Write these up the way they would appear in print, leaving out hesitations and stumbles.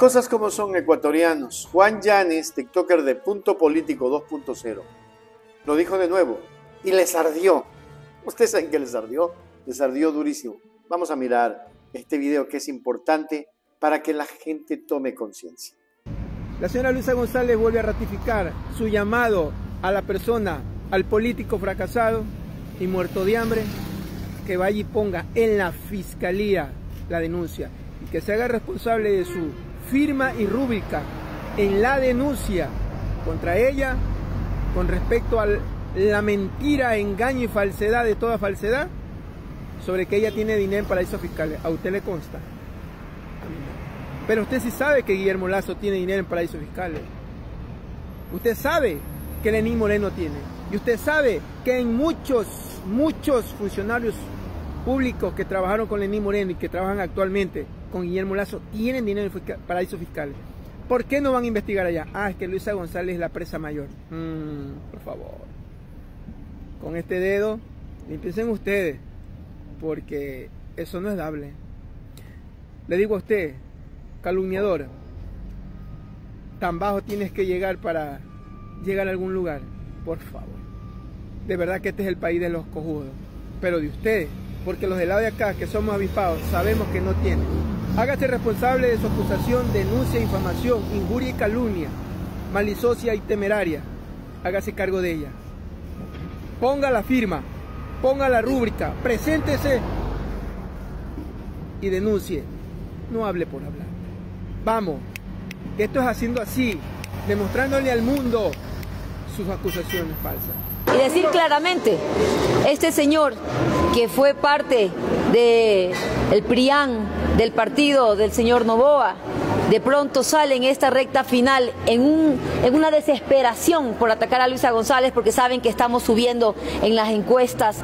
cosas como son, ecuatorianos. Juan Yanez, tiktoker de Punto Político 2.0, lo dijo de nuevo y les ardió. Ustedes saben que les ardió. Les ardió durísimo. Vamos a mirar este video que es importante para que la gente tome conciencia. La señora Luisa González vuelve a ratificar su llamado a la persona, al político fracasado y muerto de hambre, que vaya y ponga en la fiscalía la denuncia y que se haga responsable de su firma y rúbrica en la denuncia contra ella con respecto a la mentira, engaño y falsedad de toda falsedad sobre que ella tiene dinero en paraísos fiscales. A usted le consta. Pero usted sí sabe que Guillermo Lasso tiene dinero en paraísos fiscales. Usted sabe que Lenín Moreno tiene. Y usted sabe que hay muchos funcionarios públicos que trabajaron con Lenín Moreno y que trabajan actualmente con Guillermo Lasso tienen dinero en paraísos fiscales. ¿Por qué no van a investigar allá? Ah, es que Luisa González es la presa mayor. Por favor. Con este dedo, limpiecen ustedes, porque eso no es dable. Le digo a usted, calumniador, tan bajo tienes que llegar para llegar a algún lugar. Por favor, de verdad que este es el país de los cojudos, pero de ustedes, porque los del lado de acá, que somos avispados, sabemos que no tienen. Hágase responsable de su acusación, denuncia, infamación, injuria y calumnia, malisocia y temeraria. Hágase cargo de ella, ponga la firma, ponga la rúbrica, preséntese y denuncie. No hable por hablar. Vamos, esto es haciendo así, demostrándole al mundo sus acusaciones falsas. Y decir claramente, este señor que fue parte del PRIAN, del partido del señor Noboa, de pronto sale en esta recta final en una desesperación por atacar a Luisa González, porque saben que estamos subiendo en las encuestas,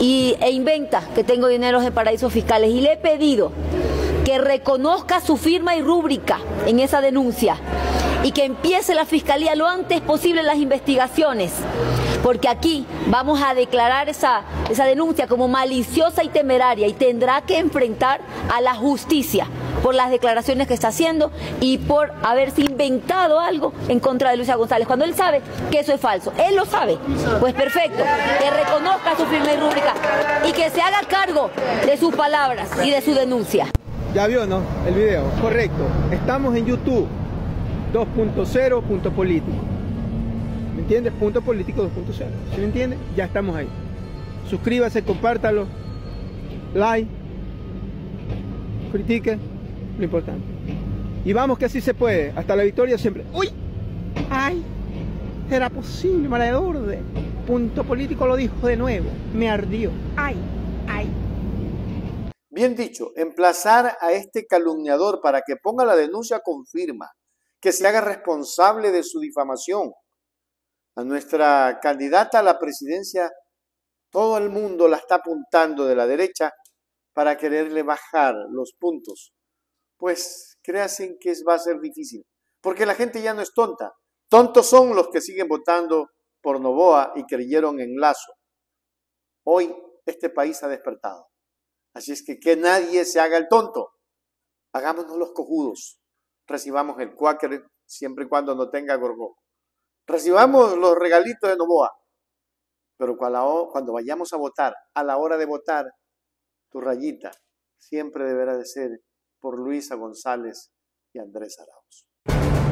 e inventa que tengo dinero en paraísos fiscales. Y le he pedido que reconozca su firma y rúbrica en esa denuncia y que empiece la fiscalía lo antes posible las investigaciones, porque aquí vamos a declarar esa denuncia como maliciosa y temeraria y tendrá que enfrentar a la justicia por las declaraciones que está haciendo y por haberse inventado algo en contra de Luisa González, cuando él sabe que eso es falso. Él lo sabe, pues perfecto, que reconozca su firma y rúbrica y que se haga cargo de sus palabras y de su denuncia. Ya vio, ¿no?, el video. Correcto. Estamos en YouTube 2.0 Punto Político. ¿Me entiendes? Punto Político 2.0. ¿Sí me entiende? Ya estamos ahí. Suscríbase, compártalo, like, critique, lo importante. Y vamos que así se puede. Hasta la victoria siempre. ¡Uy! ¡Ay! Era posible, maledor de Punto Político lo dijo de nuevo. Me ardió. ¡Ay! ¡Ay! Bien dicho, emplazar a este calumniador para que ponga la denuncia con firma, que se haga responsable de su difamación. A nuestra candidata a la presidencia, todo el mundo la está apuntando de la derecha para quererle bajar los puntos. Pues créanse que va a ser difícil, porque la gente ya no es tonta. Tontos son los que siguen votando por Noboa y creyeron en Lasso. Hoy este país ha despertado. Así es que nadie se haga el tonto. Hagámonos los cojudos. Recibamos el cuáquer siempre y cuando no tenga gorgojo. Recibamos los regalitos de Noboa. Pero cuando vayamos a votar, a la hora de votar, tu rayita siempre deberá de ser por Luisa González y Andrés Arauz.